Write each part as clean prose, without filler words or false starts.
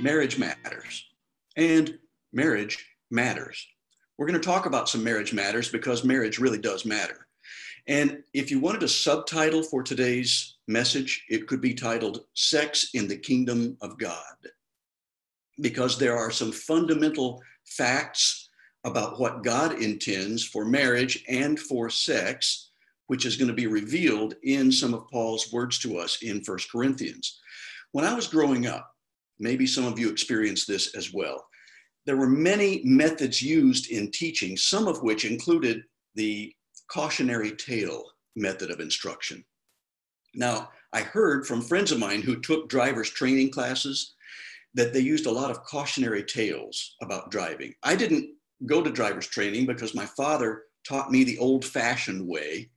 marriage matters. And marriage matters. We're going to talk about some marriage matters because marriage really does matter. And if you wanted a subtitle for today's message, it could be titled Sex in the Kingdom of God, because there are some fundamental facts about what God intends for marriage and for sex, which is going to be revealed in some of Paul's words to us in 1 Corinthians. When I was growing up, maybe some of you experienced this as well, there were many methods used in teaching, some of which included the cautionary tale method of instruction. Now, I heard from friends of mine who took driver's training classes that they used a lot of cautionary tales about driving. I didn't go to driver's training because my father taught me the old-fashioned way,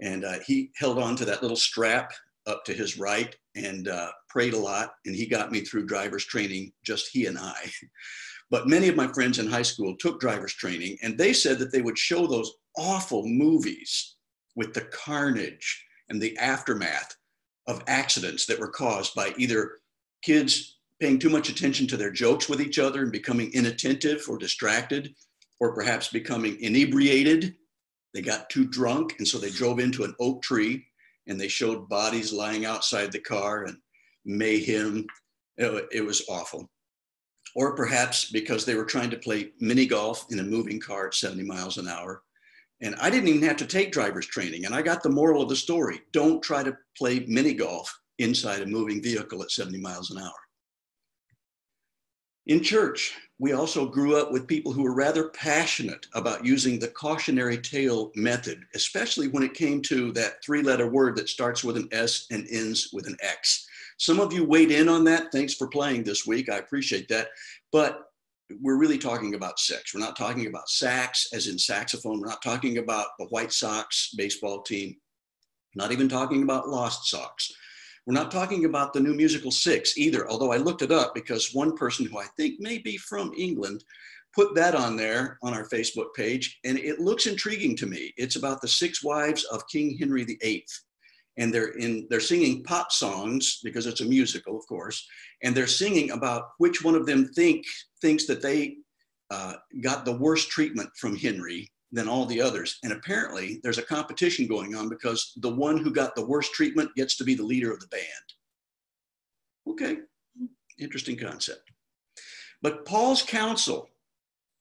and he held on to that little strap up to his right and prayed a lot, and he got me through driver's training, just he and I. But many of my friends in high school took driver's training, and they said that they would show those awful movies with the carnage and the aftermath of accidents that were caused by either kids paying too much attention to their jokes with each other and becoming inattentive or distracted, or perhaps becoming inebriated. They got too drunk, and so they drove into an oak tree, and they showed bodies lying outside the car and mayhem. It was awful. Or perhaps because they were trying to play mini golf in a moving car at 70 miles an hour. And I didn't even have to take driver's training. And I got the moral of the story. Don't try to play mini golf inside a moving vehicle at 70 miles an hour. In church, we also grew up with people who were rather passionate about using the cautionary tale method, especially when it came to that three-letter word that starts with an S and ends with an X. Some of you weighed in on that. Thanks for playing this week. I appreciate that. But we're really talking about sex. We're not talking about sax, as in saxophone. We're not talking about the White Sox baseball team. We're not even talking about lost socks. We're not talking about the new musical Six either, although I looked it up because one person who I think may be from England put that on there on our Facebook page, and it looks intriguing to me. It's about the six wives of King Henry VIII. And they're singing pop songs because it's a musical, of course, and they're singing about which one of them thinks that they got the worst treatment from Henry than all the others. And apparently there's a competition going on because the one who got the worst treatment gets to be the leader of the band. Okay, interesting concept. But Paul's counsel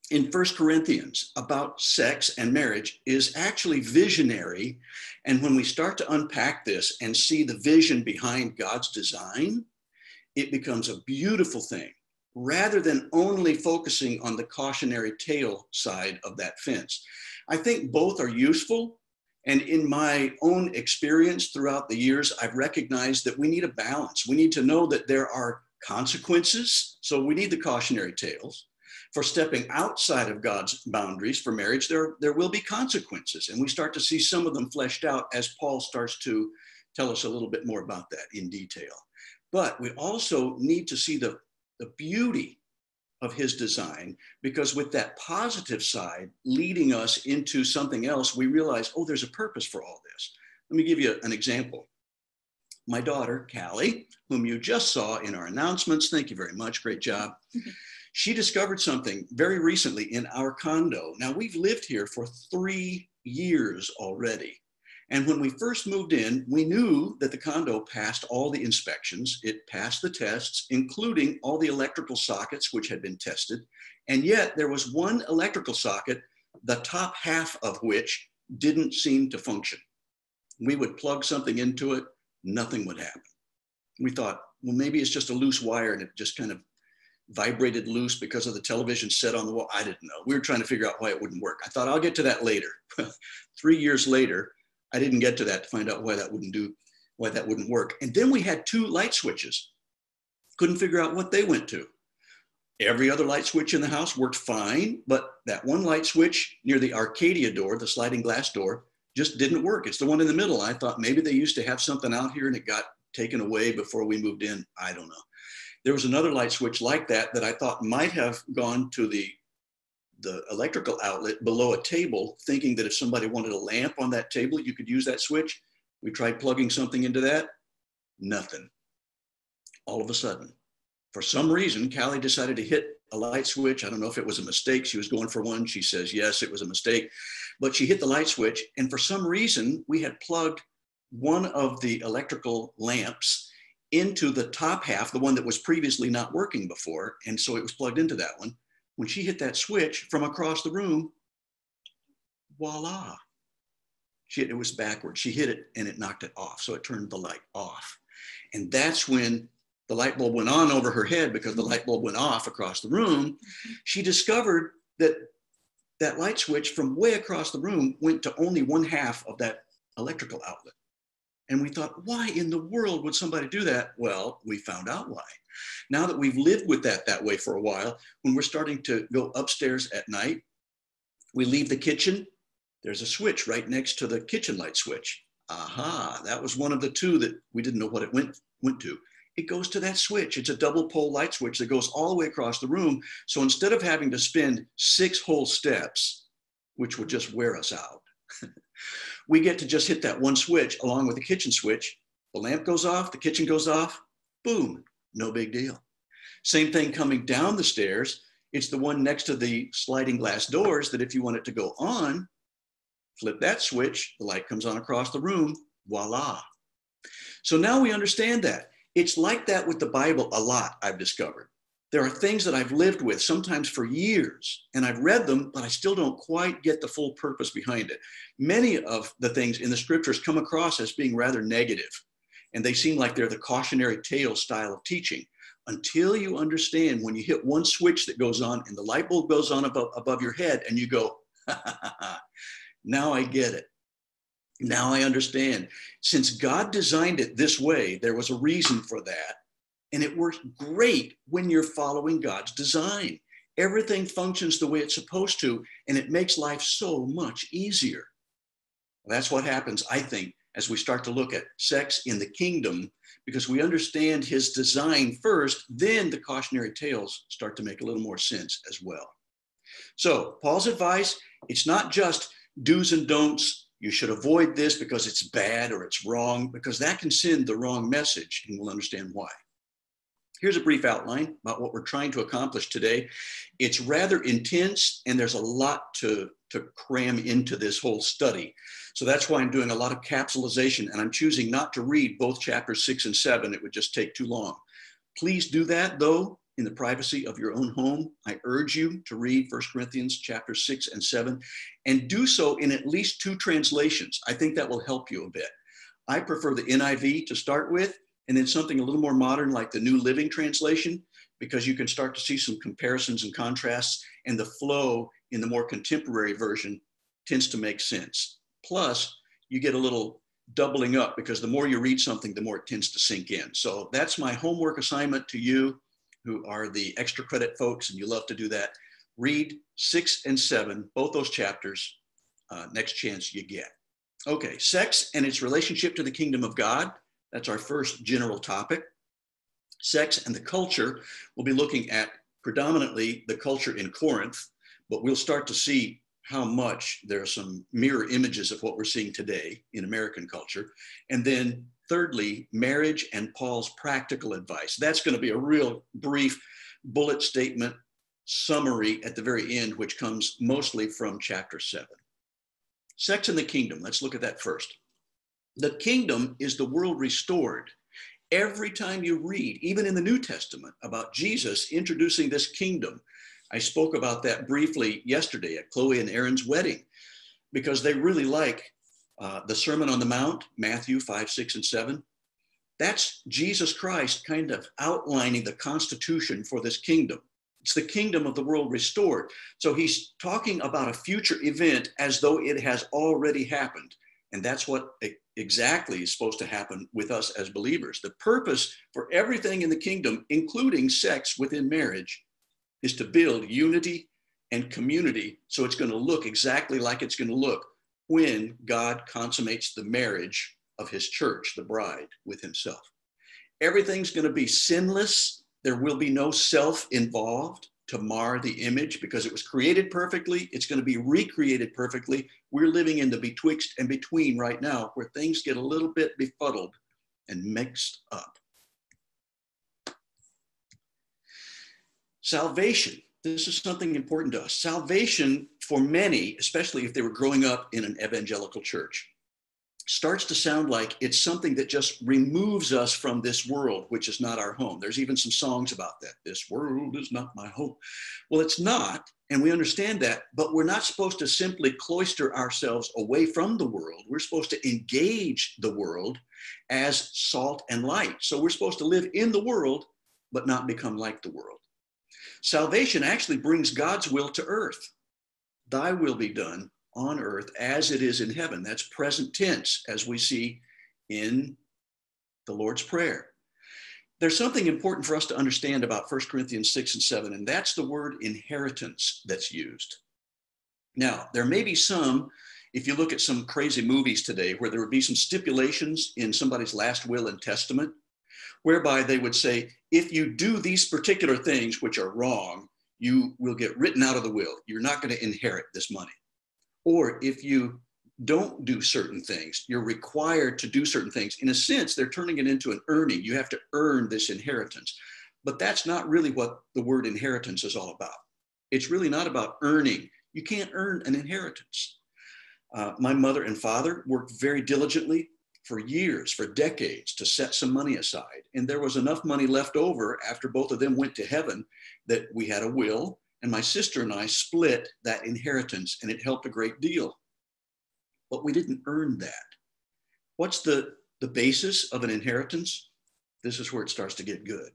in 1 Corinthians about sex and marriage is actually visionary. And when we start to unpack this and see the vision behind God's design, it becomes a beautiful thing rather than only focusing on the cautionary tale side of that fence. I think both are useful. And in my own experience throughout the years, I've recognized that we need a balance. We need to know that there are consequences. So we need the cautionary tales. For stepping outside of God's boundaries for marriage, there will be consequences. And we start to see some of them fleshed out as Paul starts to tell us a little bit more about that in detail. But we also need to see the beauty of his design, because with that positive side leading us into something else, we realize, oh, there's a purpose for all this. Let me give you an example. My daughter, Callie, whom you just saw in our announcements. Thank you very much. Great job. She discovered something very recently in our condo. Now, we've lived here for 3 years already. And when we first moved in, we knew that the condo passed all the inspections. It passed the tests, including all the electrical sockets, which had been tested. And yet there was one electrical socket, the top half of which didn't seem to function. We would plug something into it, nothing would happen. We thought, well, maybe it's just a loose wire and it just kind of vibrated loose because of the television set on the wall. I didn't know. We were trying to figure out why it wouldn't work. I thought, I'll get to that later. 3 years later, I didn't get to that to find out why that wouldn't work. And then we had two light switches. Couldn't figure out what they went to. Every other light switch in the house worked fine, but that one light switch near the Arcadia door, the sliding glass door, just didn't work. It's the one in the middle. I thought maybe they used to have something out here and it got taken away before we moved in. I don't know. There was another light switch like that that I thought might have gone to the electrical outlet below a table, thinking that if somebody wanted a lamp on that table, you could use that switch. We tried plugging something into that, nothing. All of a sudden, For some reason, Callie decided to hit a light switch. I don't know if it was a mistake. She was going for one. She says, yes, it was a mistake. But she hit the light switch. And for some reason, we had plugged one of the electrical lamps into the top half, the one that was previously not working before. And so it was plugged into that one. When she hit that switch from across the room, voila. It was backwards. She hit it and it knocked it off. So it turned the light off. And that's when the light bulb went on over her head, because the light bulb went off across the room. She discovered that that light switch from way across the room went to only one half of that electrical outlet. And we thought, why in the world would somebody do that? Well, we found out why. Now that we've lived with that way for a while, when we're starting to go upstairs at night, we leave the kitchen. There's a switch right next to the kitchen light switch. Aha, that was one of the two that we didn't know what it went to. It goes to that switch. It's a double pole light switch that goes all the way across the room. So instead of having to spend 6 whole steps, which would just wear us out, we get to just hit that one switch along with the kitchen switch. The lamp goes off, the kitchen goes off, boom, no big deal. Same thing coming down the stairs. It's the one next to the sliding glass doors that if you want it to go on, flip that switch, the light comes on across the room, voila. So now we understand that. It's like that with the Bible a lot, I've discovered. There are things that I've lived with sometimes for years, and I've read them, but I still don't quite get the full purpose behind it. Many of the things in the scriptures come across as being rather negative, and they seem like they're the cautionary tale style of teaching, until you understand when you hit one switch that goes on and the light bulb goes on above your head, and you go, ha, ha, ha, ha. Now I get it. Now I understand. Since God designed it this way, there was a reason for that. And it works great when you're following God's design. Everything functions the way it's supposed to, and it makes life so much easier. Well, that's what happens, I think, as we start to look at sex in the kingdom, because we understand his design first, then the cautionary tales start to make a little more sense as well. So Paul's advice, it's not just do's and don'ts. You should avoid this because it's bad or it's wrong, because that can send the wrong message, and we'll understand why. Here's a brief outline about what we're trying to accomplish today. It's rather intense, and there's a lot to cram into this whole study. So that's why I'm doing a lot of capsulization, and I'm choosing not to read both chapters 6 and 7. It would just take too long. Please do that, though, in the privacy of your own home. I urge you to read 1 Corinthians chapters 6 and 7, and do so in at least 2 translations. I think that will help you a bit. I prefer the NIV to start with, and then something a little more modern like the New Living Translation, because you can start to see some comparisons and contrasts, and the flow in the more contemporary version tends to make sense. Plus, you get a little doubling up, because the more you read something, the more it tends to sink in. So that's my homework assignment to you, who are the extra credit folks, and you love to do that. Read 6 and 7, both those chapters, next chance you get. Okay, sex and its relationship to the kingdom of God. That's our first general topic. Sex and the culture. We'll be looking at predominantly the culture in Corinth, but we'll start to see how much there are some mirror images of what we're seeing today in American culture. And then thirdly, marriage and Paul's practical advice. That's going to be a real brief bullet statement summary at the very end, which comes mostly from chapter 7. Sex and the kingdom. Let's look at that first. The kingdom is the world restored. Every time you read, even in the New Testament, about Jesus introducing this kingdom. I spoke about that briefly yesterday at Chloe and Aaron's wedding, because they really like the Sermon on the Mount, Matthew 5, 6, and 7, that's Jesus Christ kind of outlining the constitution for this kingdom. It's the kingdom of the world restored. So he's talking about a future event as though it has already happened. And that's what exactly is supposed to happen with us as believers. The purpose for everything in the kingdom, including sex within marriage, is to build unity and community. So it's going to look exactly like it's going to look when God consummates the marriage of his church, the bride, with himself. Everything's going to be sinless. There will be no self involved to mar the image, because it was created perfectly. It's going to be recreated perfectly. We're living in the betwixt and between right now, where things get a little bit befuddled and mixed up. Salvation. This is something important to us. Salvation for many, especially if they were growing up in an evangelical church, starts to sound like it's something that just removes us from this world, which is not our home. There's even some songs about that. This world is not my home. Well, it's not, and we understand that, but we're not supposed to simply cloister ourselves away from the world. We're supposed to engage the world as salt and light. So we're supposed to live in the world, but not become like the world. Salvation actually brings God's will to earth. Thy will be done on earth as it is in heaven. That's present tense, as we see in the Lord's Prayer. There's something important for us to understand about 1 Corinthians 6 and 7, and that's the word inheritance that's used. Now, there may be some, if you look at some crazy movies today, where there would be some stipulations in somebody's last will and testament, whereby they would say, if you do these particular things which are wrong, you will get written out of the will. You're not going to inherit this money. Or if you don't do certain things, you're required to do certain things. In a sense, they're turning it into an earning. You have to earn this inheritance. But that's not really what the word inheritance is all about. It's really not about earning. You can't earn an inheritance. My mother and father worked very diligently for years, for decades, to set some money aside. And there was enough money left over after both of them went to heaven that we had a will, and my sister and I split that inheritance, and it helped a great deal. But we didn't earn that. What's the basis of an inheritance? This is where it starts to get good.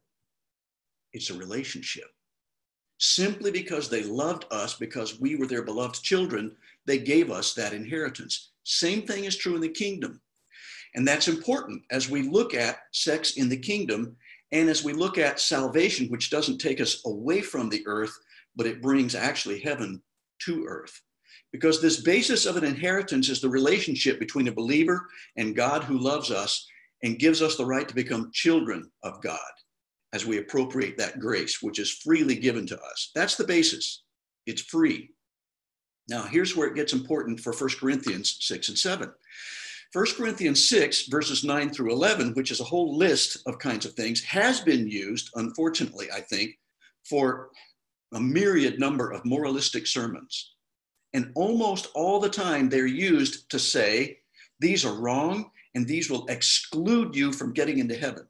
It's a relationship. Simply because they loved us, because we were their beloved children, they gave us that inheritance. Same thing is true in the kingdom. And that's important as we look at sex in the kingdom and as we look at salvation, which doesn't take us away from the earth, but it brings actually heaven to earth. Because this basis of an inheritance is the relationship between a believer and God who loves us and gives us the right to become children of God as we appropriate that grace, which is freely given to us. That's the basis. It's free. Now, here's where it gets important for 1 Corinthians 6 and 7. 1 Corinthians 6, verses 9 through 11, which is a whole list of kinds of things, has been used, unfortunately, I think, for a myriad number of moralistic sermons. And almost all the time they're used to say, these are wrong and these will exclude you from getting into heaven.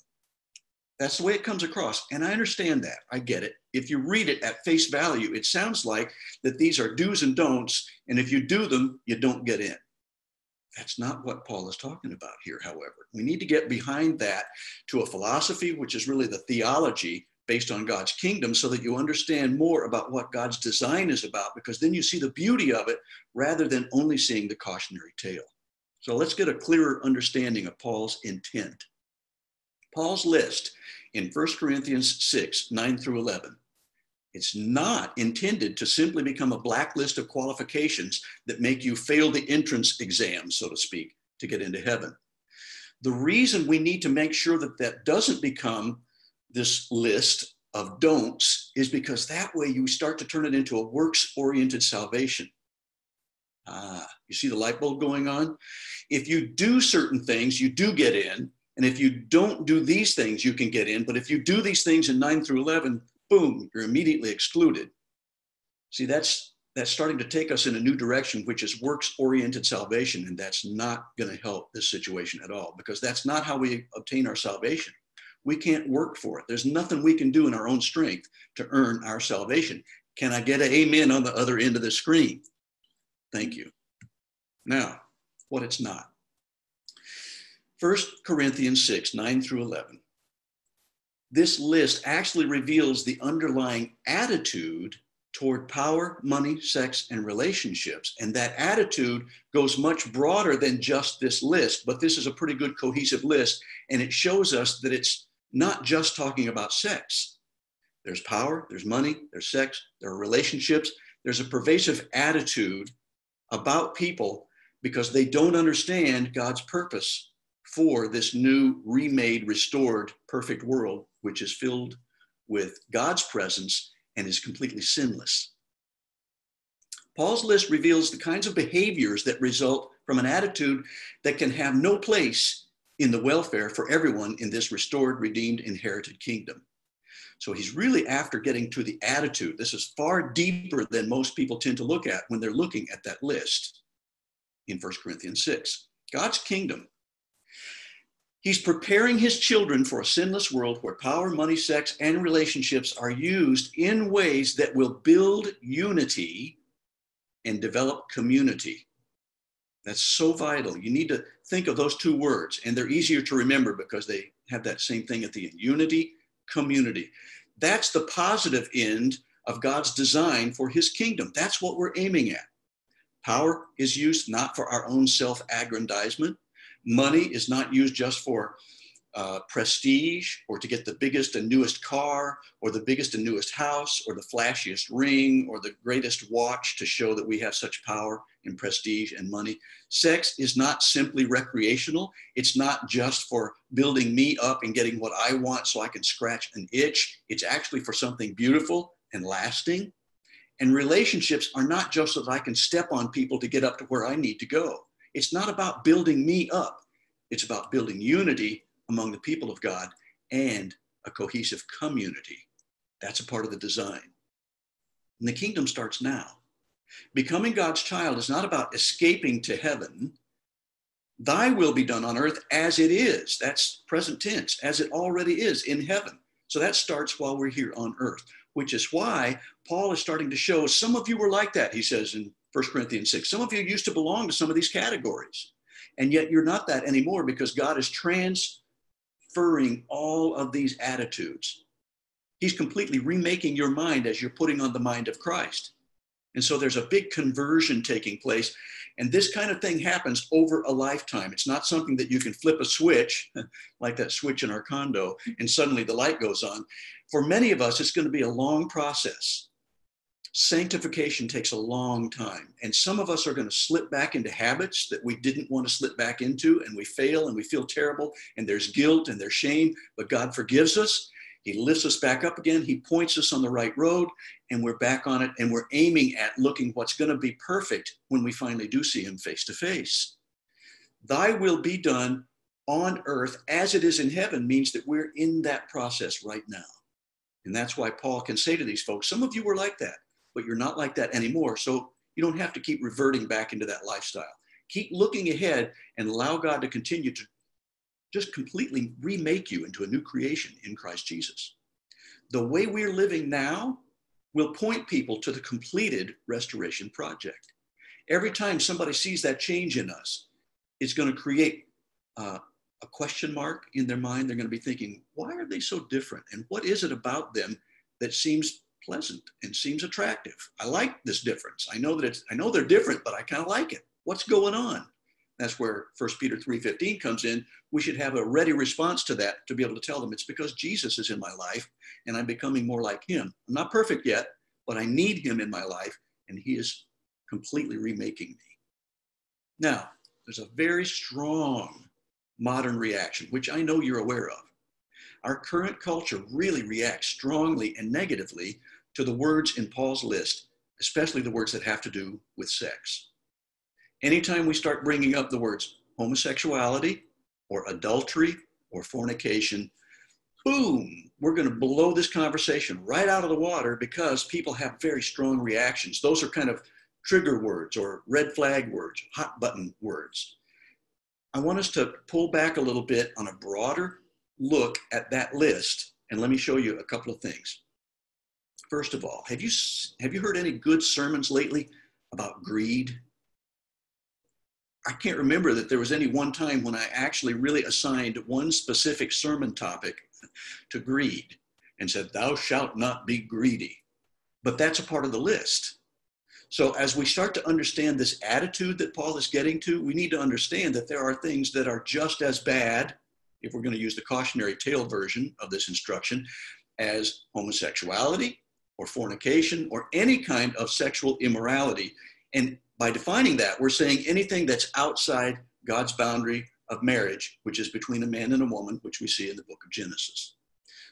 That's the way it comes across. And I understand that. I get it. If you read it at face value, it sounds like that these are do's and don'ts. And if you do them, you don't get in. That's not what Paul is talking about here, however. We need to get behind that to a philosophy, which is really the theology based on God's kingdom, so that you understand more about what God's design is about, because then you see the beauty of it rather than only seeing the cautionary tale. So let's get a clearer understanding of Paul's intent. Paul's list in 1 Corinthians 6, 9 through 11. It's not intended to simply become a blacklist of qualifications that make you fail the entrance exam, so to speak, to get into heaven. The reason we need to make sure that that doesn't become this list of don'ts is because that way you start to turn it into a works-oriented salvation. You see the light bulb going on? If you do certain things, you do get in. And if you don't do these things, you can get in. But if you do these things in 9 through 11, boom, you're immediately excluded. See, that's starting to take us in a new direction, which is works-oriented salvation, and that's not going to help this situation at all, because that's not how we obtain our salvation. We can't work for it. There's nothing we can do in our own strength to earn our salvation. Can I get an amen on the other end of the screen? Thank you. Now, what it's not. 1 Corinthians 6, 9 through 11. This list actually reveals the underlying attitude toward power, money, sex, and relationships. And that attitude goes much broader than just this list, but this is a pretty good cohesive list. And it shows us that it's not just talking about sex. There's power, there's money, there's sex, there are relationships. There's a pervasive attitude about people because they don't understand God's purpose for this new, remade, restored, perfect world, which is filled with God's presence and is completely sinless. Paul's list reveals the kinds of behaviors that result from an attitude that can have no place in the welfare for everyone in this restored, redeemed, inherited kingdom. So he's really after getting to the attitude. This is far deeper than most people tend to look at when they're looking at that list in 1 Corinthians 6. God's kingdom. He's preparing his children for a sinless world where power, money, sex, and relationships are used in ways that will build unity and develop community. That's so vital. You need to think of those two words, and they're easier to remember because they have that same thing at the end. Unity, community. That's the positive end of God's design for his kingdom. That's what we're aiming at. Power is used not for our own self-aggrandizement. Money is not used just for prestige or to get the biggest and newest car or the biggest and newest house or the flashiest ring or the greatest watch to show that we have such power and prestige and money. Sex is not simply recreational. It's not just for building me up and getting what I want so I can scratch an itch. It's actually for something beautiful and lasting. And relationships are not just so that I can step on people to get up to where I need to go. It's not about building me up. It's about building unity among the people of God and a cohesive community. That's a part of the design. And the kingdom starts now. Becoming God's child is not about escaping to heaven. Thy will be done on earth as it is. That's present tense, as it already is in heaven. So that starts while we're here on earth, which is why Paul is starting to show some of you were like that, he says in 1 Corinthians 6. Some of you used to belong to some of these categories, and yet you're not that anymore because God is transferring all of these attitudes. He's completely remaking your mind as you're putting on the mind of Christ. And so there's a big conversion taking place. And this kind of thing happens over a lifetime. It's not something that you can flip a switch, like that switch in our condo, and suddenly the light goes on. For many of us, it's going to be a long process. Sanctification takes a long time. And some of us are going to slip back into habits that we didn't want to slip back into, and we fail and we feel terrible, and there's guilt and there's shame, but God forgives us. He lifts us back up again. He points us on the right road, and we're back on it, and we're aiming at looking what's going to be perfect when we finally do see him face to face. Thy will be done on earth as it is in heaven means that we're in that process right now. And that's why Paul can say to these folks, some of you were like that, but you're not like that anymore. So you don't have to keep reverting back into that lifestyle. Keep looking ahead and allow God to continue to just completely remake you into a new creation in Christ Jesus. The way we're living now will point people to the completed restoration project. Every time somebody sees that change in us, it's going to create a question mark in their mind. They're going to be thinking, why are they so different? And what is it about them that seems pleasant and seems attractive? I like this difference. I know they're different, but I kind of like it. What's going on? That's where 1 Peter 3:15 comes in. We should have a ready response to that to be able to tell them it's because Jesus is in my life and I'm becoming more like him. I'm not perfect yet, but I need him in my life and he is completely remaking me. Now, there's a very strong modern reaction, which I know you're aware of. Our current culture really reacts strongly and negatively to the words in Paul's list, especially the words that have to do with sex. Anytime we start bringing up the words homosexuality or adultery or fornication, boom, we're going to blow this conversation right out of the water because people have very strong reactions. Those are kind of trigger words or red flag words, hot button words. I want us to pull back a little bit on a broader look at that list, and let me show you a couple of things. First of all, have you heard any good sermons lately about greed? I can't remember that there was any one time when I actually really assigned one specific sermon topic to greed and said, thou shalt not be greedy. But that's a part of the list. So as we start to understand this attitude that Paul is getting to, we need to understand that there are things that are just as bad, if we're going to use the cautionary tale version of this instruction, as homosexuality or fornication or any kind of sexual immorality. And by defining that, we're saying anything that's outside God's boundary of marriage, which is between a man and a woman, which we see in the book of Genesis.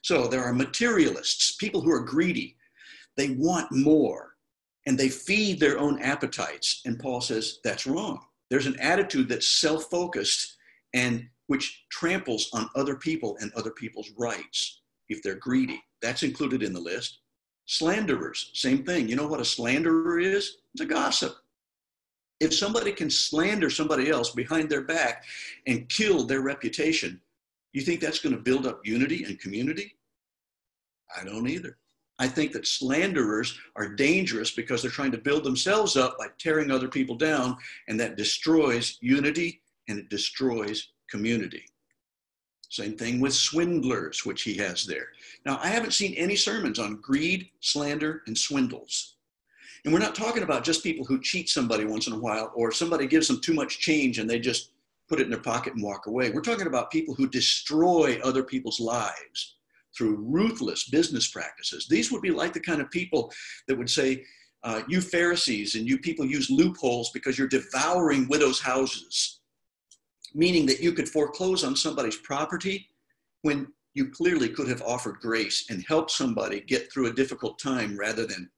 So there are materialists, people who are greedy. They want more, and they feed their own appetites. And Paul says that's wrong. There's an attitude that's self-focused and which tramples on other people and other people's rights if they're greedy. That's included in the list. Slanderers, same thing. You know what a slanderer is? It's a gossip. If somebody can slander somebody else behind their back and kill their reputation, you think that's going to build up unity and community? I don't either. I think that slanderers are dangerous because they're trying to build themselves up by tearing other people down, and that destroys unity and it destroys community. Same thing with swindlers, which he has there. Now, I haven't seen any sermons on greed, slander, and swindles. And we're not talking about just people who cheat somebody once in a while, or somebody gives them too much change and they just put it in their pocket and walk away. We're talking about people who destroy other people's lives through ruthless business practices. These would be like the kind of people that would say, you Pharisees and you people use loopholes because you're devouring widows' houses, meaning that you could foreclose on somebody's property when you clearly could have offered grace and helped somebody get through a difficult time rather than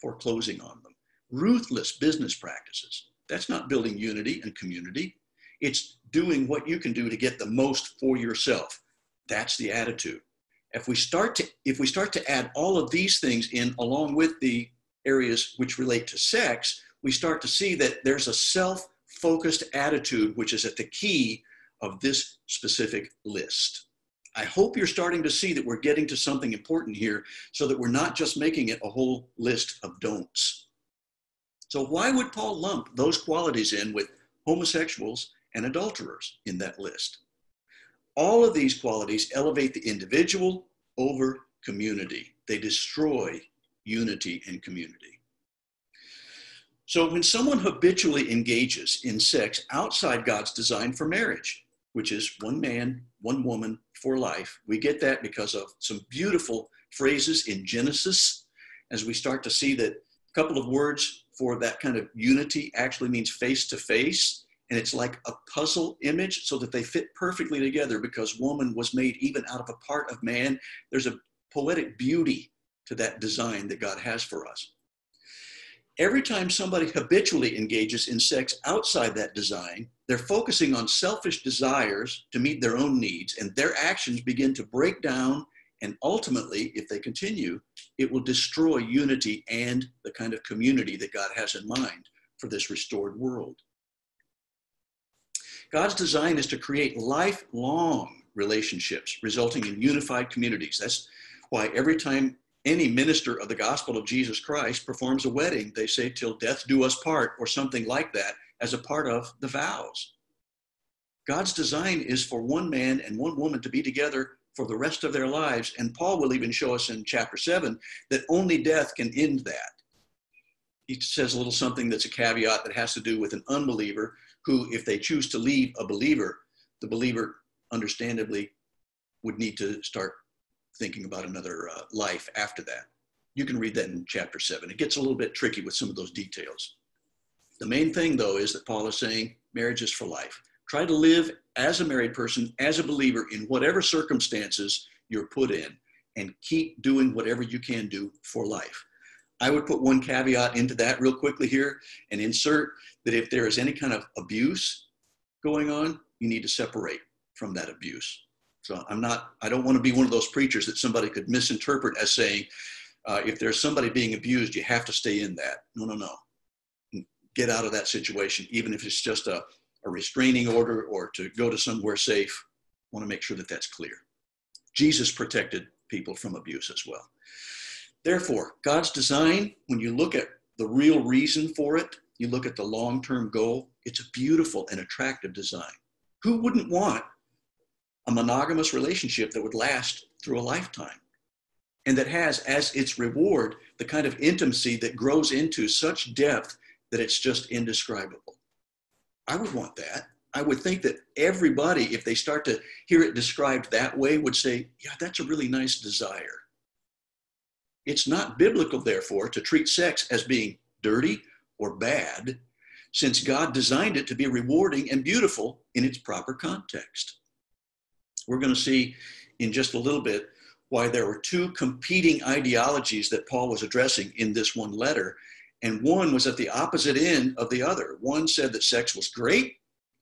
foreclosing on them. Ruthless business practices. That's not building unity and community. It's doing what you can do to get the most for yourself. That's the attitude. If we start to add all of these things in along with the areas which relate to sex, we start to see that there's a self-focused attitude which is at the key of this specific list. I hope you're starting to see that we're getting to something important here so that we're not just making it a whole list of don'ts. So why would Paul lump those qualities in with homosexuals and adulterers in that list? All of these qualities elevate the individual over community. They destroy unity and community. So when someone habitually engages in sex outside God's design for marriage, which is one man, one woman for life, we get that because of some beautiful phrases in Genesis, as we start to see that a couple of words for that kind of unity actually means face to face. And it's like a puzzle image so that they fit perfectly together because woman was made even out of a part of man. There's a poetic beauty to that design that God has for us. Every time somebody habitually engages in sex outside that design, they're focusing on selfish desires to meet their own needs, and their actions begin to break down. And ultimately, if they continue, it will destroy unity and the kind of community that God has in mind for this restored world. God's design is to create lifelong relationships resulting in unified communities. That's why every time any minister of the gospel of Jesus Christ performs a wedding, they say, "Till death do us part," or something like that, as a part of the vows. God's design is for one man and one woman to be together for the rest of their lives. And Paul will even show us in chapter 7 that only death can end that. He says a little something that's a caveat that has to do with an unbeliever who, if they choose to leave a believer, the believer understandably would need to start thinking about another life after that. You can read that in chapter 7. It gets a little bit tricky with some of those details. The main thing, though, is that Paul is saying marriage is for life. Try to live as a married person, as a believer, in whatever circumstances you're put in, and keep doing whatever you can do for life. I would put one caveat into that real quickly here and insert that if there is any kind of abuse going on, you need to separate from that abuse. So I don't want to be one of those preachers that somebody could misinterpret as saying, if there's somebody being abused, you have to stay in that. No, no, no. Get out of that situation, even if it's just a restraining order or to go to somewhere safe. I want to make sure that that's clear. Jesus protected people from abuse as well. Therefore, God's design, when you look at the real reason for it, you look at the long-term goal, it's a beautiful and attractive design. Who wouldn't want a monogamous relationship that would last through a lifetime and that has as its reward the kind of intimacy that grows into such depth that it's just indescribable? I would want that. I would think that everybody, if they start to hear it described that way, would say, yeah, that's a really nice desire. It's not biblical, therefore, to treat sex as being dirty or bad, since God designed it to be rewarding and beautiful in its proper context. We're going to see in just a little bit why there were two competing ideologies that Paul was addressing in this one letter, and one was at the opposite end of the other. One said that sex was great,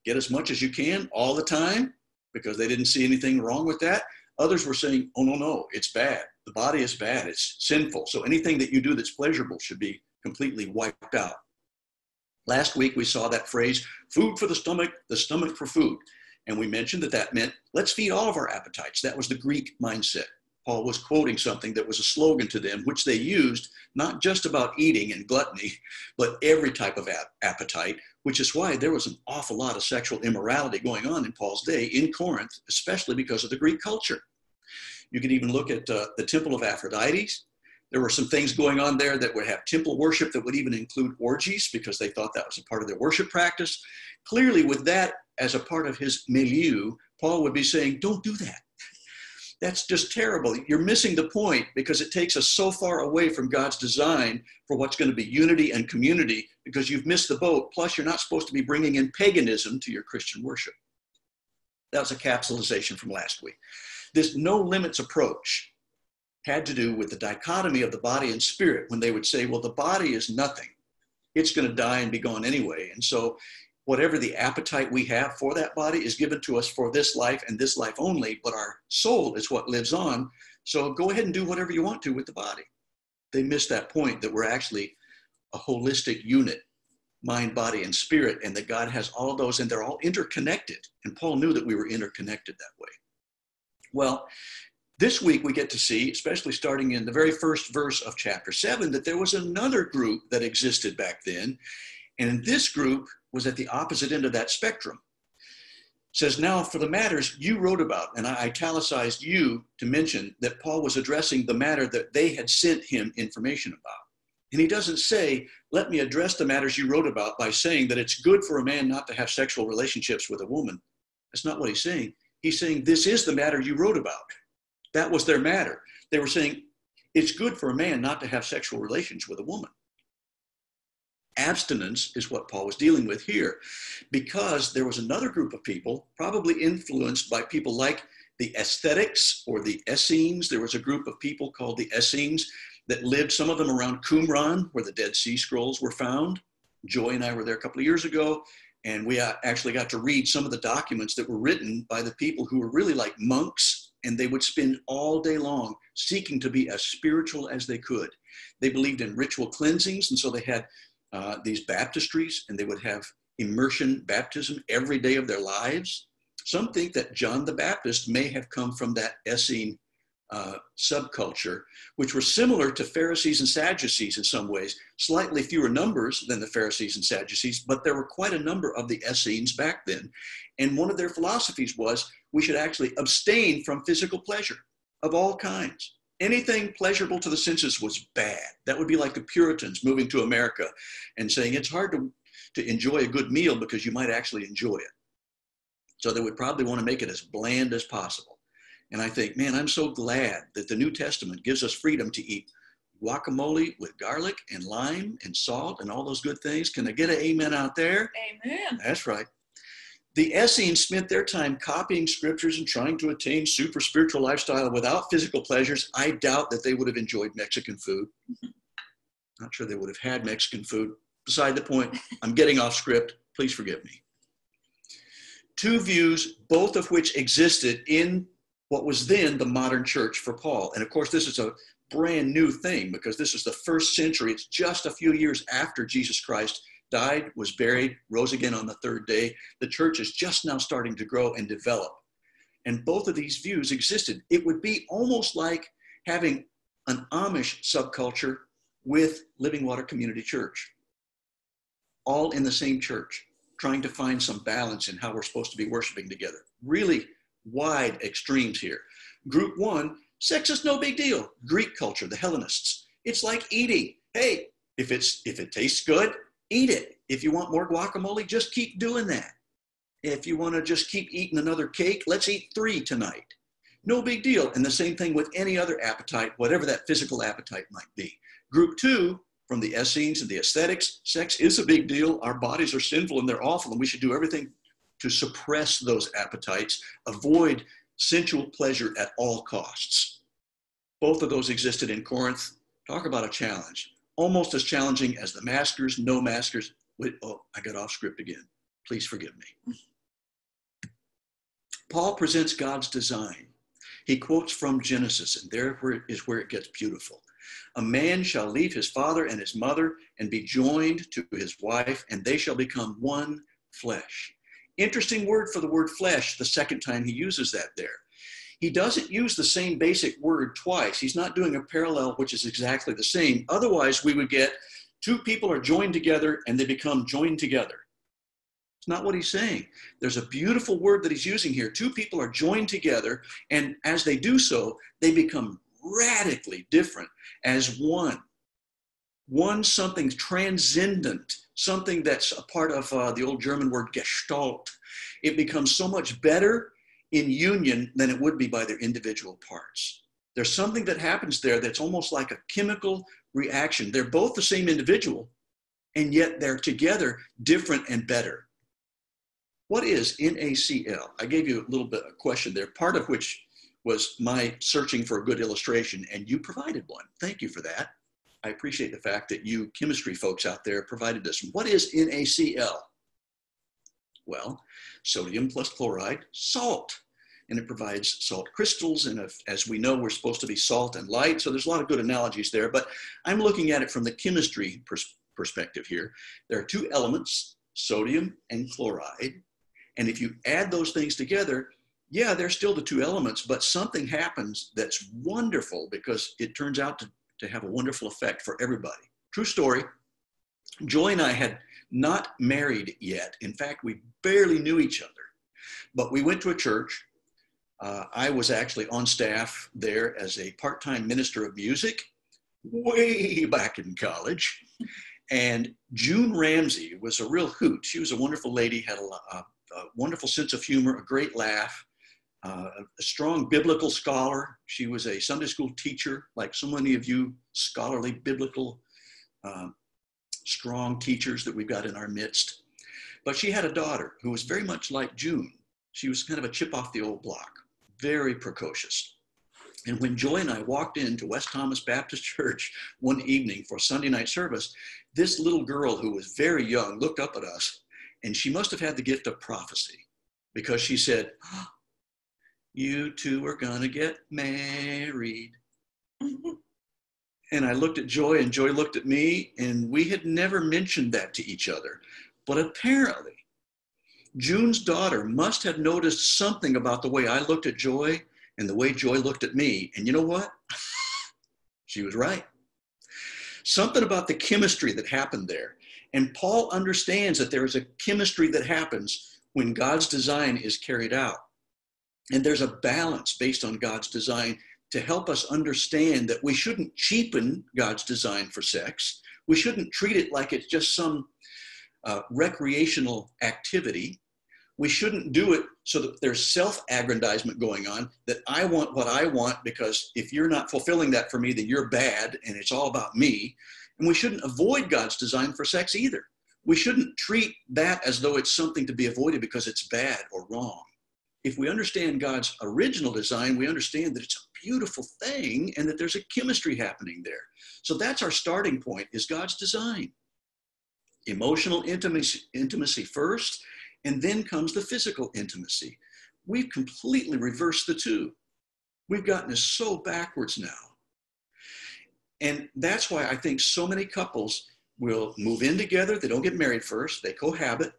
get as much as you can all the time, because they didn't see anything wrong with that. Others were saying, oh, no, no, it's bad. the body is bad, it's sinful. So anything that you do that's pleasurable should be completely wiped out. Last week, we saw that phrase, food for the stomach for food. And we mentioned that that meant, let's feed all of our appetites. That was the Greek mindset. Paul was quoting something that was a slogan to them, which they used not just about eating and gluttony, but every type of appetite, which is why there was an awful lot of sexual immorality going on in Paul's day in Corinth, especially because of the Greek culture. You can even look at the temple of Aphrodite. There were some things going on there that would have temple worship that would even include orgies because they thought that was a part of their worship practice. Clearly, with that as a part of his milieu, Paul would be saying, don't do that. That's just terrible. You're missing the point because it takes us so far away from God's design for what's going to be unity and community because you've missed the boat. Plus, you're not supposed to be bringing in paganism to your Christian worship. That was a capsulization from last week. This no limits approach had to do with the dichotomy of the body and spirit when they would say, well, the body is nothing. It's going to die and be gone anyway. And so whatever the appetite we have for that body is given to us for this life and this life only, but our soul is what lives on. So go ahead and do whatever you want to with the body. They missed that point that we're actually a holistic unit, mind, body, and spirit, and that God has all of those and they're all interconnected. And Paul knew that we were interconnected that way. Well, this week we get to see, especially starting in the very first verse of chapter 7, that there was another group that existed back then. And this group was at the opposite end of that spectrum. It says, now for the matters you wrote about, and I italicized you to mention that Paul was addressing the matter that they had sent him information about. And he doesn't say, let me address the matters you wrote about by saying that it's good for a man not to have sexual relationships with a woman. That's not what he's saying. He's saying, this is the matter you wrote about. That was their matter. They were saying, it's good for a man not to have sexual relations with a woman. Abstinence is what Paul was dealing with here because there was another group of people, probably influenced by people like the aesthetics or the Essenes. There was a group of people called the Essenes that lived, some of them around Qumran, where the Dead Sea Scrolls were found. Joy and I were there a couple of years ago, and we actually got to read some of the documents that were written by the people who were really like monks, and they would spend all day long seeking to be as spiritual as they could. They believed in ritual cleansings, and so they had these baptistries, and they would have immersion baptism every day of their lives. Some think that John the Baptist may have come from that Essene subculture, which were similar to Pharisees and Sadducees in some ways, slightly fewer numbers than the Pharisees and Sadducees, but there were quite a number of the Essenes back then. And one of their philosophies was we should actually abstain from physical pleasure of all kinds. Anything pleasurable to the senses was bad. That would be like the Puritans moving to America and saying it's hard to enjoy a good meal because you might actually enjoy it. So they would probably want to make it as bland as possible. And I think, man, I'm so glad that the New Testament gives us freedom to eat guacamole with garlic and lime and salt and all those good things. Can I get an amen out there? Amen. That's right. The Essenes spent their time copying scriptures and trying to attain super spiritual lifestyle without physical pleasures. I doubt that they would have enjoyed Mexican food. Not sure they would have had Mexican food. Beside the point, I'm getting off script. Please forgive me. Two views, both of which existed in what was then the modern church for Paul. And of course, this is a brand new thing because this is the first century. It's just a few years after Jesus Christ died, was buried, rose again on the third day. The church is just now starting to grow and develop. And both of these views existed. It would be almost like having an Amish subculture with Living Water Community Church, all in the same church, trying to find some balance in how we're supposed to be worshiping together. Really wide extremes here. Group one, sex is no big deal. Greek culture, the Hellenists. It's like eating. Hey, if it tastes good, eat it. If you want more guacamole, just keep doing that. If you want to just keep eating another cake, let's eat 3 tonight. No big deal. And the same thing with any other appetite, whatever that physical appetite might be. Group two, from the Essenes and the aesthetics, sex is a big deal. Our bodies are sinful and they're awful, and we should do everything to suppress those appetites, avoid sensual pleasure at all costs. Both of those existed in Corinth. Talk about a challenge. Almost as challenging as the maskers, no maskers. Wait, oh, I got off script again. Please forgive me. Paul presents God's design. He quotes from Genesis, and there is where it gets beautiful. A man shall leave his father and his mother and be joined to his wife, and they shall become one flesh. Interesting word for the word flesh, the second time he uses that there. He doesn't use the same basic word twice. He's not doing a parallel which is exactly the same. Otherwise, we would get two people are joined together and they become joined together. It's not what he's saying. There's a beautiful word that he's using here. Two people are joined together, and as they do so, they become radically different as one. One, something transcendent, something that's a part of the old German word Gestalt. It becomes so much better in union than it would be by their individual parts. There's something that happens there that's almost like a chemical reaction. They're both the same individual, and yet they're together different and better. What is NaCl? I gave you a little bit of a question there, part of which was my searching for a good illustration, and you provided one. Thank you for that. I appreciate the fact that you chemistry folks out there provided this. What is NaCl? Well, sodium plus chloride, salt. And it provides salt crystals, and as we know, we're supposed to be salt and light, so there's a lot of good analogies there, but I'm looking at it from the chemistry perspective here. There are two elements, sodium and chloride. And if you add those things together, yeah, they're still the two elements, but something happens that's wonderful because it turns out to have a wonderful effect for everybody. True story. Joy and I had not married yet. In fact, we barely knew each other, but we went to a church. I was actually on staff there as a part-time minister of music way back in college. And June Ramsey was a real hoot. She was a wonderful lady, had a wonderful sense of humor, a great laugh, a strong biblical scholar. She was a Sunday school teacher, like so many of you scholarly, biblical, strong teachers that we've got in our midst. But she had a daughter who was very much like June. She was kind of a chip off the old block, very precocious. And when Joy and I walked into West Thomas Baptist Church one evening for Sunday night service, this little girl who was very young looked up at us, and she must have had the gift of prophecy, because she said, oh, you two are gonna get married. And I looked at Joy, and Joy looked at me, and we had never mentioned that to each other. But apparently, June's daughter must have noticed something about the way I looked at Joy and the way Joy looked at me. And you know what? She was right. Something about the chemistry that happened there. And Paul understands that there is a chemistry that happens when God's design is carried out. And there's a balance based on God's design to help us understand that we shouldn't cheapen God's design for sex. We shouldn't treat it like it's just some recreational activity. We shouldn't do it so that there's self-aggrandizement going on, that I want what I want because if you're not fulfilling that for me, then you're bad and it's all about me. And we shouldn't avoid God's design for sex either. We shouldn't treat that as though it's something to be avoided because it's bad or wrong. If we understand God's original design, we understand that it's a beautiful thing and that there's a chemistry happening there. So that's our starting point, is God's design. Emotional intimacy first, and then comes the physical intimacy. We've completely reversed the two. We've gotten us so backwards now. And that's why I think so many couples will move in together. They don't get married first. They cohabit.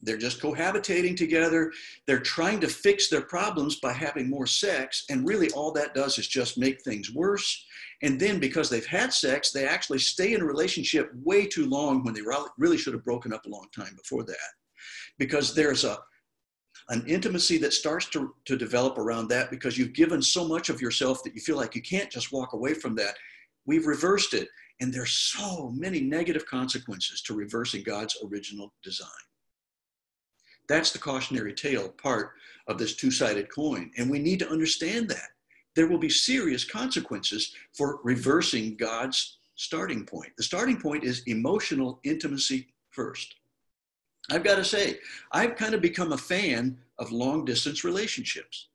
They're just cohabitating together. They're trying to fix their problems by having more sex. And really all that does is just make things worse. And then because they've had sex, they actually stay in a relationship way too long when they really should have broken up a long time before that. Because there's an intimacy that starts to develop around that because you've given so much of yourself that you feel like you can't just walk away from that. We've reversed it, and there's so many negative consequences to reversing God's original design. That's the cautionary tale part of this two-sided coin, and we need to understand that. There will be serious consequences for reversing God's starting point. The starting point is emotional intimacy first. I've got to say, I've kind of become a fan of long-distance relationships.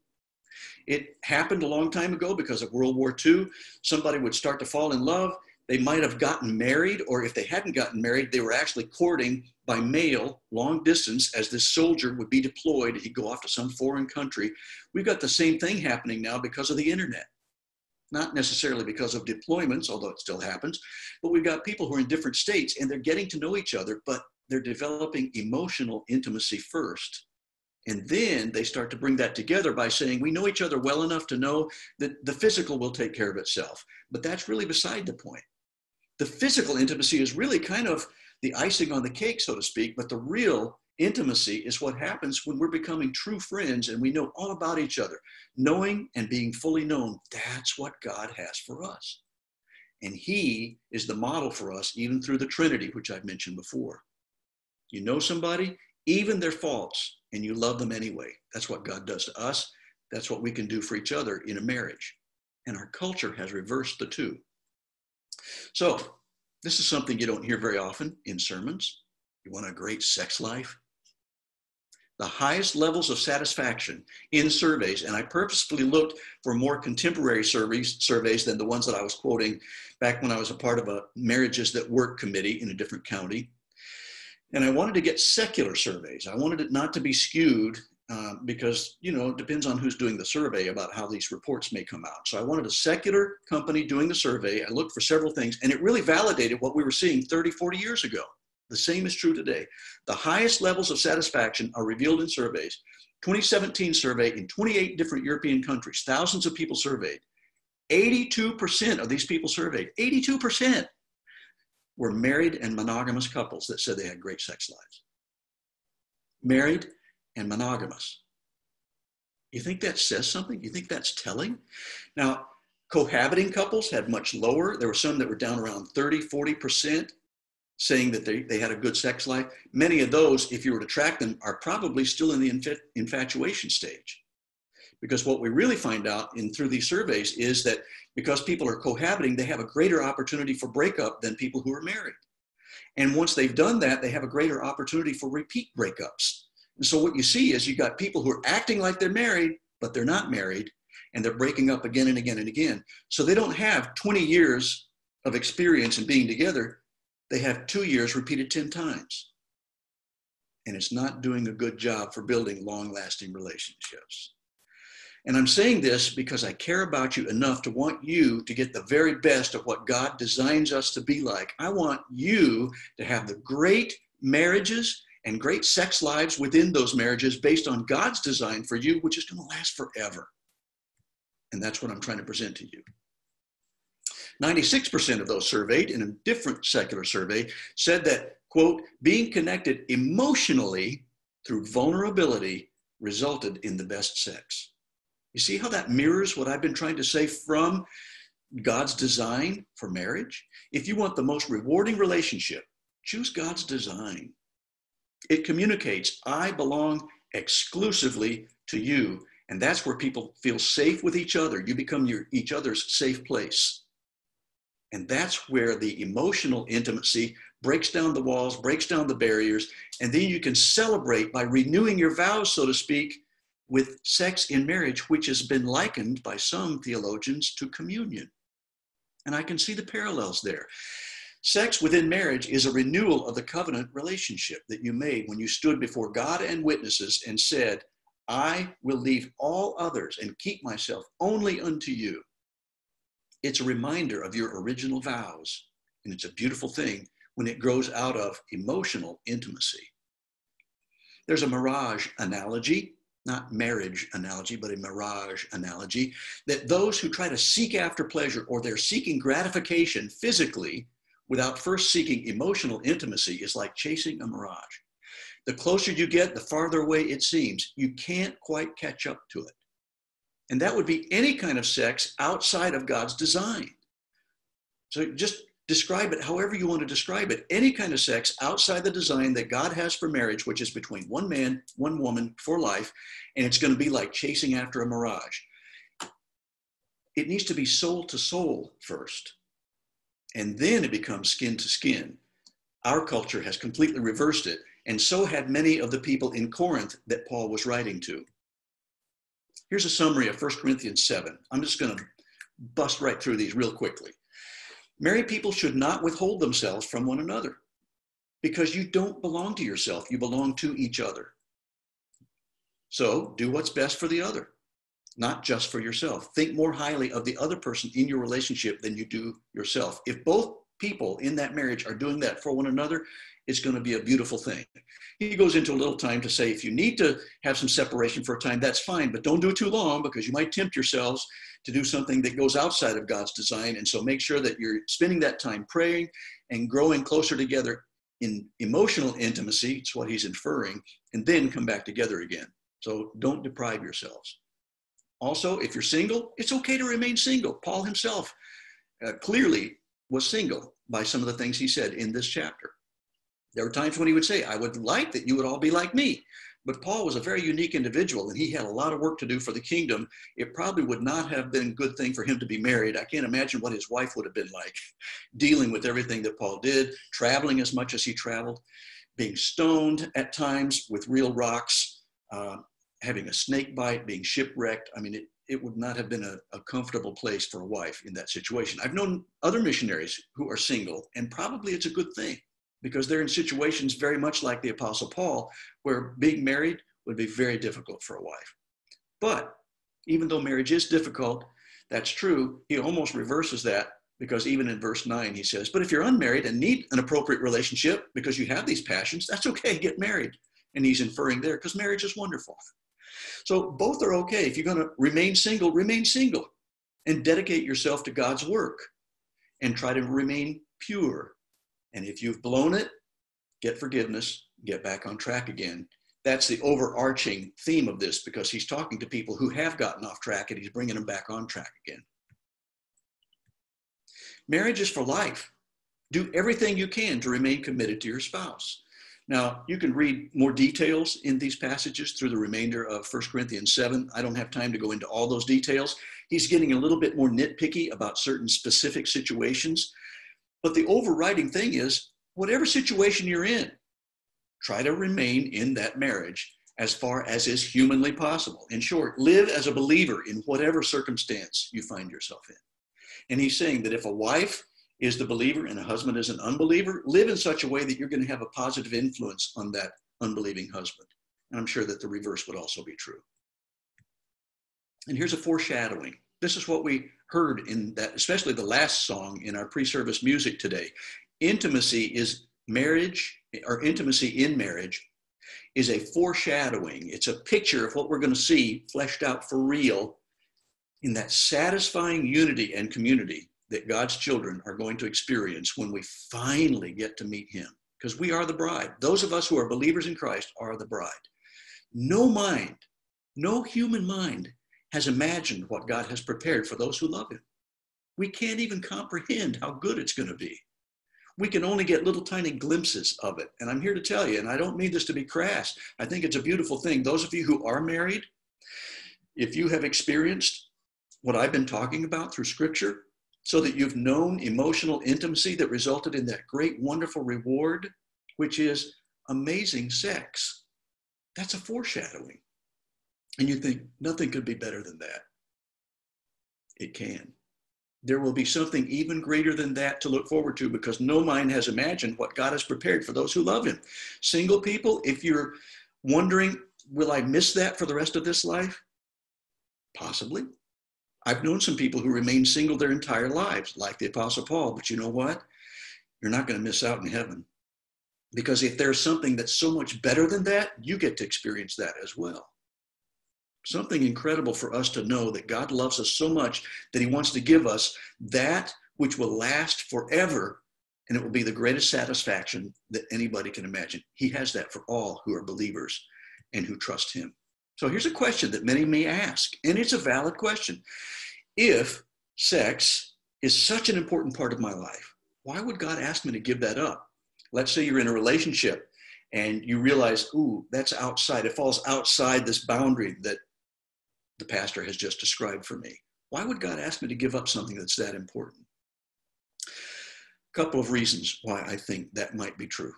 It happened a long time ago because of World War II. Somebody would start to fall in love. They might have gotten married, or if they hadn't gotten married, they were actually courting by mail, long distance, as this soldier would be deployed. He'd go off to some foreign country. We've got the same thing happening now because of the internet. Not necessarily because of deployments, although it still happens, but we've got people who are in different states and they're getting to know each other, but they're developing emotional intimacy first. And then they start to bring that together by saying, we know each other well enough to know that the physical will take care of itself. But that's really beside the point. The physical intimacy is really kind of the icing on the cake, so to speak, but the real intimacy is what happens when we're becoming true friends and we know all about each other. Knowing and being fully known, that's what God has for us. And He is the model for us, even through the Trinity, which I've mentioned before. You know somebody, even their faults, and you love them anyway. That's what God does to us. That's what we can do for each other in a marriage. And our culture has reversed the two. So this is something you don't hear very often in sermons. You want a great sex life? The highest levels of satisfaction in surveys, and I purposefully looked for more contemporary surveys than the ones that I was quoting back when I was a part of a marriages that work committee in a different county. And I wanted to get secular surveys. I wanted it not to be skewed because, you know, it depends on who's doing the survey about how these reports may come out. So I wanted a secular company doing the survey. I looked for several things, and it really validated what we were seeing 30, 40 years ago. The same is true today. The highest levels of satisfaction are revealed in surveys. 2017 survey in 28 different European countries, thousands of people surveyed. 82% of these people surveyed, 82% were married and monogamous couples that said they had great sex lives. Married and monogamous. You think that says something? You think that's telling? Now, cohabiting couples had much lower. There were some that were down around 30, 40%, saying that they had a good sex life. Many of those, if you were to track them, are probably still in the infatuation stage. Because what we really find out through these surveys is that because people are cohabiting, they have a greater opportunity for breakup than people who are married. And once they've done that, they have a greater opportunity for repeat breakups. And so what you see is you've got people who are acting like they're married, but they're not married, and they're breaking up again and again and again. So they don't have 20 years of experience in being together. They have 2 years repeated 10 times. And it's not doing a good job for building long-lasting relationships. And I'm saying this because I care about you enough to want you to get the very best of what God designs us to be like. I want you to have the great marriages and great sex lives within those marriages based on God's design for you, which is going to last forever. And that's what I'm trying to present to you. 96% of those surveyed in a different secular survey said that, quote, being connected emotionally through vulnerability resulted in the best sex. You see how that mirrors what I've been trying to say from God's design for marriage? If you want the most rewarding relationship, choose God's design. It communicates, I belong exclusively to you. And that's where people feel safe with each other. You become each other's safe place. And that's where the emotional intimacy breaks down the walls, breaks down the barriers. And then you can celebrate by renewing your vows, so to speak, with sex in marriage, which has been likened by some theologians to communion. And I can see the parallels there. Sex within marriage is a renewal of the covenant relationship that you made when you stood before God and witnesses and said, I will leave all others and keep myself only unto you. It's a reminder of your original vows, and it's a beautiful thing when it grows out of emotional intimacy. There's a mirage analogy, not marriage analogy, but a mirage analogy, that those who try to seek after pleasure or they're seeking gratification physically without first seeking emotional intimacy is like chasing a mirage. The closer you get, the farther away it seems. You can't quite catch up to it. And that would be any kind of sex outside of God's design. So just describe it however you want to describe it. Any kind of sex outside the design that God has for marriage, which is between one man, one woman for life, and it's going to be like chasing after a mirage. It needs to be soul to soul first. And then it becomes skin to skin. Our culture has completely reversed it, and so had many of the people in Corinth that Paul was writing to. Here's a summary of 1 Corinthians 7. I'm just going to bust right through these real quickly. Married people should not withhold themselves from one another, because you don't belong to yourself. You belong to each other. So do what's best for the other, not just for yourself. Think more highly of the other person in your relationship than you do yourself. If both people in that marriage are doing that for one another, it's going to be a beautiful thing. He goes into a little time to say, if you need to have some separation for a time, that's fine, but don't do it too long, because you might tempt yourselves to do something that goes outside of God's design. And so make sure that you're spending that time praying and growing closer together in emotional intimacy. It's what he's inferring, and then come back together again. So don't deprive yourselves. Also, if you're single, it's okay to remain single. Paul himself clearly was single by some of the things he said in this chapter. There were times when he would say, I would like that you would all be like me. But Paul was a very unique individual, and he had a lot of work to do for the kingdom. It probably would not have been a good thing for him to be married. I can't imagine what his wife would have been like, dealing with everything that Paul did, traveling as much as he traveled, being stoned at times with real rocks, having a snake bite, being shipwrecked. I mean, it would not have been a comfortable place for a wife in that situation. I've known other missionaries who are single, and probably it's a good thing, because they're in situations very much like the Apostle Paul, where being married would be very difficult for a wife. But even though marriage is difficult, that's true, he almost reverses that, because even in verse 9 he says, but if you're unmarried and need an appropriate relationship because you have these passions, that's okay, get married. And he's inferring there, because marriage is wonderful. So both are okay. If you're going to remain single and dedicate yourself to God's work and try to remain pure. And if you've blown it, get forgiveness, get back on track again. That's the overarching theme of this, because he's talking to people who have gotten off track and he's bringing them back on track again. Marriage is for life. Do everything you can to remain committed to your spouse. Now, you can read more details in these passages through the remainder of 1 Corinthians 7. I don't have time to go into all those details. He's getting a little bit more nitpicky about certain specific situations. But the overriding thing is, whatever situation you're in, try to remain in that marriage as far as is humanly possible. In short, live as a believer in whatever circumstance you find yourself in. And he's saying that if a wife is the believer and a husband is an unbeliever, live in such a way that you're going to have a positive influence on that unbelieving husband. And I'm sure that the reverse would also be true. And here's a foreshadowing. This is what we heard in that, especially the last song in our pre-service music today. Intimacy is marriage, or intimacy in marriage is a foreshadowing. It's a picture of what we're going to see fleshed out for real in that satisfying unity and community that God's children are going to experience when we finally get to meet him. Because we are the bride. Those of us who are believers in Christ are the bride. No mind, no human mind has imagined what God has prepared for those who love him. We can't even comprehend how good it's going to be. We can only get little tiny glimpses of it. And I'm here to tell you, and I don't mean this to be crass, I think it's a beautiful thing. Those of you who are married, if you have experienced what I've been talking about through Scripture, so that you've known emotional intimacy that resulted in that great, wonderful reward, which is amazing sex. That's a foreshadowing. And you think, nothing could be better than that. It can. There will be something even greater than that to look forward to, because no mind has imagined what God has prepared for those who love him. Single people, if you're wondering, will I miss that for the rest of this life? Possibly. I've known some people who remain single their entire lives, like the Apostle Paul, but you know what? You're not going to miss out in heaven. Because if there's something that's so much better than that, you get to experience that as well. Something incredible for us to know that God loves us so much that he wants to give us that which will last forever, and it will be the greatest satisfaction that anybody can imagine. He has that for all who are believers and who trust him. So here's a question that many may ask, and it's a valid question. If sex is such an important part of my life, why would God ask me to give that up? Let's say you're in a relationship and you realize, ooh, that's outside. It falls outside this boundary that the pastor has just described for me. Why would God ask me to give up something that's that important? A couple of reasons why I think that might be true.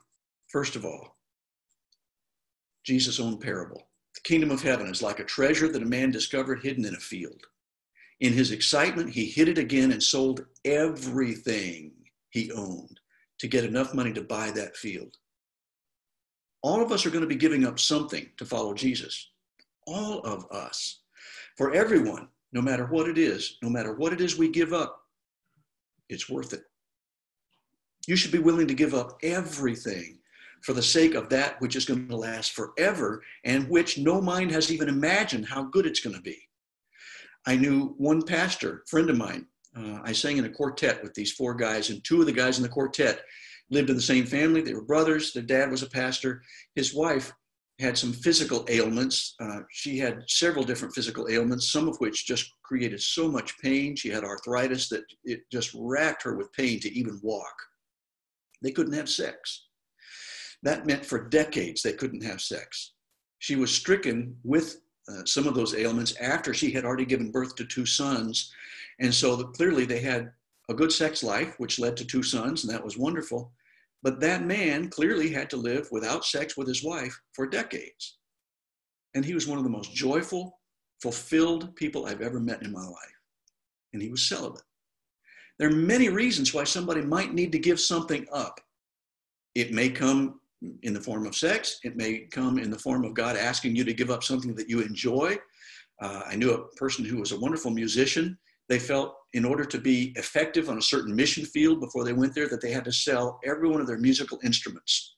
First of all, Jesus' own parable. The kingdom of heaven is like a treasure that a man discovered hidden in a field. In his excitement, he hit it again and sold everything he owned to get enough money to buy that field. All of us are going to be giving up something to follow Jesus. All of us. For everyone, no matter what it is, no matter what it is we give up, it's worth it. You should be willing to give up everything for the sake of that which is going to last forever and which no mind has even imagined how good it's going to be. I knew one pastor, friend of mine. I sang in a quartet with these four guys, and two of the guys in the quartet lived in the same family. They were brothers. Their dad was a pastor. His wife had some physical ailments. She had several different physical ailments, some of which just created so much pain. She had arthritis that it just racked her with pain to even walk. They couldn't have sex. That meant for decades they couldn't have sex. She was stricken with some of those ailments after she had already given birth to two sons. And so clearly they had a good sex life, which led to two sons, and that was wonderful. But that man clearly had to live without sex with his wife for decades. And he was one of the most joyful, fulfilled people I've ever met in my life. And he was celibate. There are many reasons why somebody might need to give something up. It may come in the form of sex. It may come in the form of God asking you to give up something that you enjoy. I knew a person who was a wonderful musician. They felt in order to be effective on a certain mission field before they went there that they had to sell every one of their musical instruments.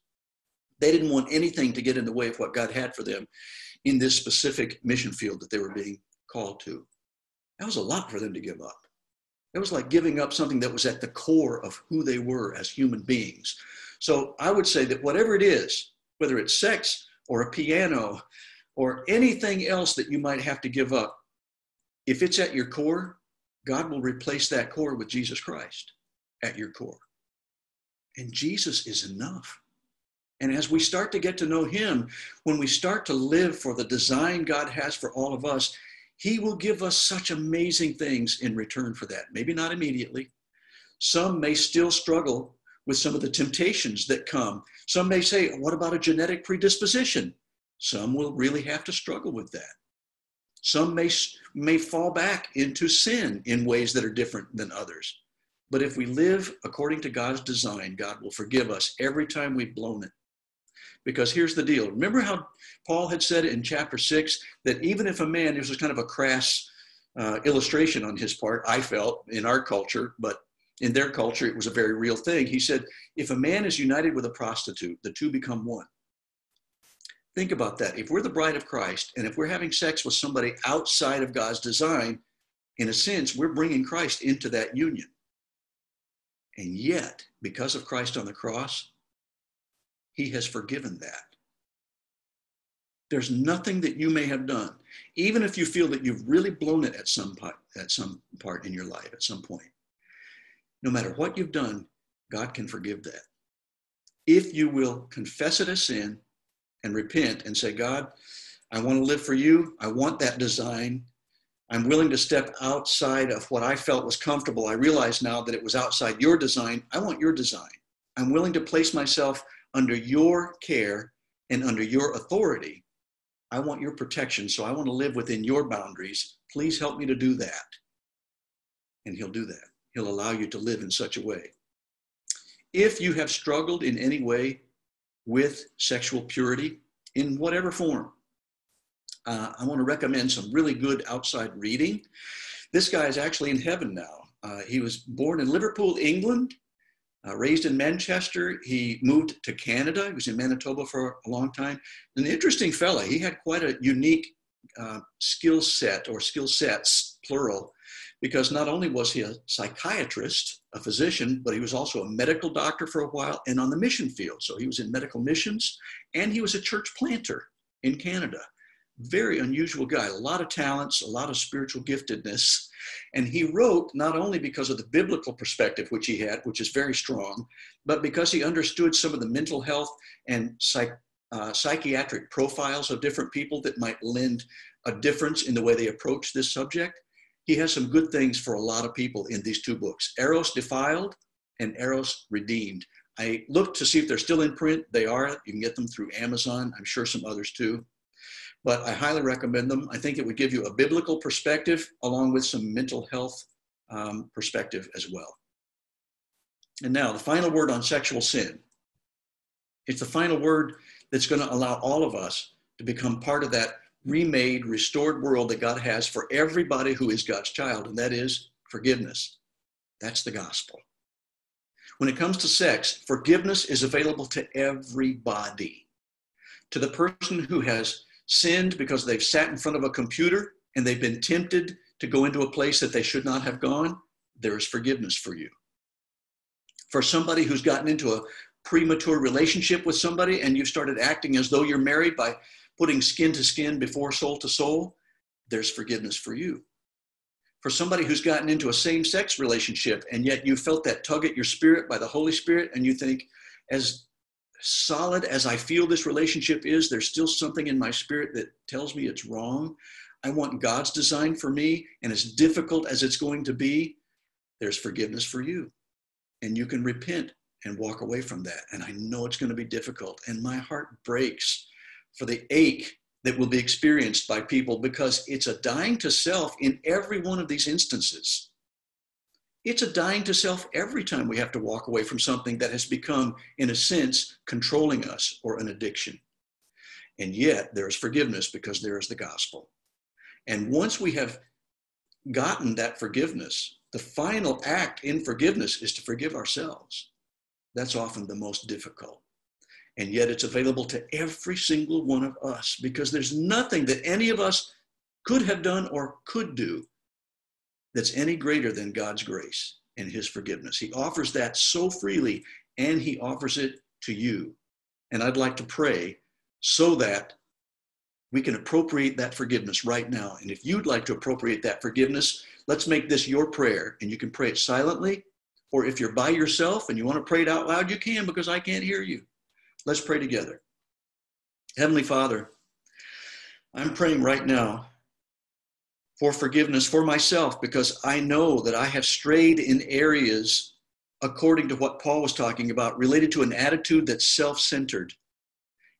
They didn't want anything to get in the way of what God had for them in this specific mission field that they were being called to. That was a lot for them to give up. It was like giving up something that was at the core of who they were as human beings. So I would say that whatever it is, whether it's sex or a piano or anything else that you might have to give up, if it's at your core, God will replace that core with Jesus Christ at your core. And Jesus is enough. And as we start to get to know him, when we start to live for the design God has for all of us, he will give us such amazing things in return for that. Maybe not immediately. Some may still struggle with some of the temptations that come. Some may say, what about a genetic predisposition? Some will really have to struggle with that. Some may fall back into sin in ways that are different than others. But if we live according to God's design, God will forgive us every time we've blown it. Because here's the deal. Remember how Paul had said in chapter 6 that even if a man, this was kind of a crass illustration on his part, I felt, in our culture, but in their culture it was a very real thing. He said, if a man is united with a prostitute, the two become one. Think about that. If we're the bride of Christ and if we're having sex with somebody outside of God's design, in a sense, we're bringing Christ into that union. And yet, because of Christ on the cross, he has forgiven that. There's nothing that you may have done, even if you feel that you've really blown it at some part in your life, at some point. No matter what you've done, God can forgive that. If you will confess it as sin, and repent and say, God, I want to live for you. I want that design. I'm willing to step outside of what I felt was comfortable. I realize now that it was outside your design. I want your design. I'm willing to place myself under your care and under your authority. I want your protection, so I want to live within your boundaries. Please help me to do that. And he'll do that. He'll allow you to live in such a way. If you have struggled in any way with sexual purity in whatever form. I want to recommend some really good outside reading. This guy is actually in heaven now. He was born in Liverpool, England, raised in Manchester. He moved to Canada. He was in Manitoba for a long time. An interesting fella. He had quite a unique skill set, or skill sets, plural, because not only was he a psychiatrist, a physician, but he was also a medical doctor for a while and on the mission field. So he was in medical missions, and he was a church planter in Canada. Very unusual guy, a lot of talents, a lot of spiritual giftedness. And he wrote not only because of the biblical perspective, which he had, which is very strong, but because he understood some of the mental health and psychiatric profiles of different people that might lend a difference in the way they approach this subject. He has some good things for a lot of people in these two books, Eros Defiled and Eros Redeemed. I looked to see if they're still in print. They are. You can get them through Amazon. I'm sure some others too. but I highly recommend them. I think it would give you a biblical perspective along with some mental health perspective as well. And now the final word on sexual sin. It's the final word that's going to allow all of us to become part of that remade, restored world that God has for everybody who is God's child, and that is forgiveness. That's the gospel. When it comes to sex, forgiveness is available to everybody. To the person who has sinned because they've sat in front of a computer and they've been tempted to go into a place that they should not have gone, there is forgiveness for you. For somebody who's gotten into a premature relationship with somebody and you've started acting as though you're married by putting skin to skin before soul to soul, there's forgiveness for you. For somebody who's gotten into a same-sex relationship and yet you felt that tug at your spirit by the Holy Spirit and you think, as solid as I feel this relationship is, there's still something in my spirit that tells me it's wrong. I want God's design for me, and as difficult as it's going to be, there's forgiveness for you. And you can repent and walk away from that. And I know it's going to be difficult, and my heart breaks for the ache that will be experienced by people, because it's a dying to self in every one of these instances. It's a dying to self every time we have to walk away from something that has become, in a sense, controlling us or an addiction. And yet there is forgiveness because there is the gospel. And once we have gotten that forgiveness, the final act in forgiveness is to forgive ourselves. That's often the most difficult. And yet it's available to every single one of us, because there's nothing that any of us could have done or could do that's any greater than God's grace and his forgiveness. He offers that so freely, and he offers it to you. And I'd like to pray so that we can appropriate that forgiveness right now. And if you'd like to appropriate that forgiveness, let's make this your prayer, and you can pray it silently, or if you're by yourself and you want to pray it out loud, you can, because I can't hear you. Let's pray together. Heavenly Father, I'm praying right now for forgiveness for myself, because I know that I have strayed in areas, according to what Paul was talking about, related to an attitude that's self-centered.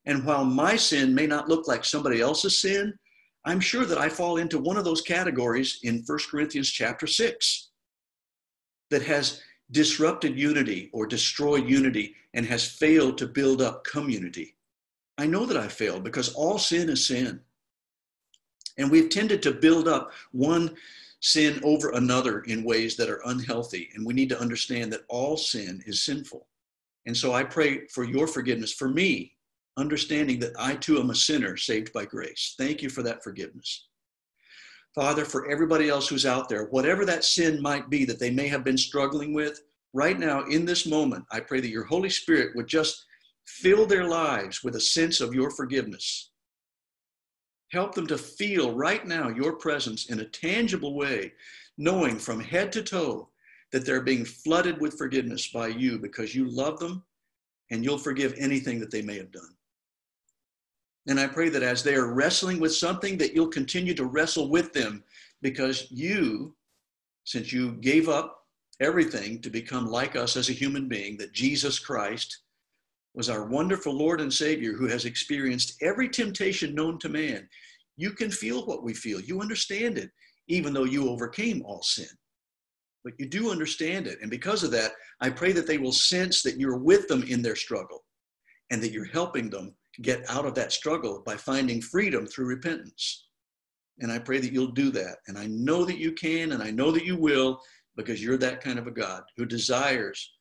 And while my sin may not look like somebody else's sin, I'm sure that I fall into one of those categories in 1 Corinthians chapter 6 that has disrupted unity or destroyed unity and has failed to build up community. I know that I failed, because all sin is sin. And we've tended to build up one sin over another in ways that are unhealthy. And we need to understand that all sin is sinful. And so I pray for your forgiveness for me, understanding that I too am a sinner saved by grace. Thank you for that forgiveness. Father, for everybody else who's out there, whatever that sin might be that they may have been struggling with, right now in this moment, I pray that your Holy Spirit would just fill their lives with a sense of your forgiveness. Help them to feel right now your presence in a tangible way, knowing from head to toe that they're being flooded with forgiveness by you, because you love them and you'll forgive anything that they may have done. And I pray that as they are wrestling with something, that you'll continue to wrestle with them, because you, since you gave up everything to become like us as a human being, that Jesus Christ was our wonderful Lord and Savior who has experienced every temptation known to man. You can feel what we feel. You understand it, even though you overcame all sin. But you do understand it. And because of that, I pray that they will sense that you're with them in their struggle, and that you're helping them get out of that struggle by finding freedom through repentance. And I pray that you'll do that. And I know that you can, and I know that you will, because you're that kind of a God who desires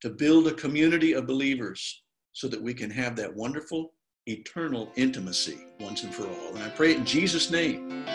to build a community of believers so that we can have that wonderful, eternal intimacy once and for all. And I pray it in Jesus' name.